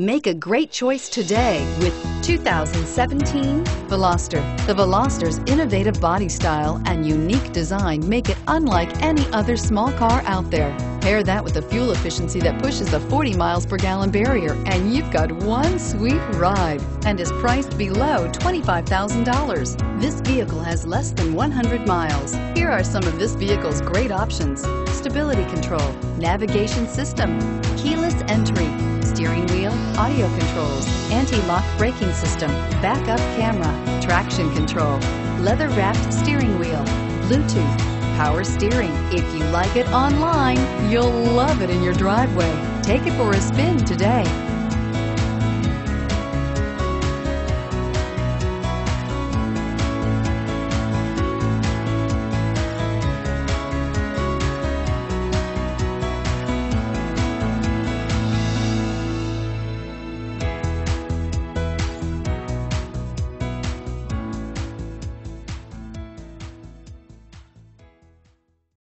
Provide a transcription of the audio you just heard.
Make a great choice today with 2017 Veloster. The Veloster's innovative body style and unique design make it unlike any other small car out there. Pair that with the fuel efficiency that pushes the 40 miles per gallon barrier, and you've got one sweet ride, and is priced below $25,000. This vehicle has less than 100 miles. Here are some of this vehicle's great options: stability control, navigation system, keyless entry, steering wheel audio controls, anti-lock braking system, backup camera, traction control, leather-wrapped steering wheel, Bluetooth, power steering. If you like it online, you'll love it in your driveway. Take it for a spin today.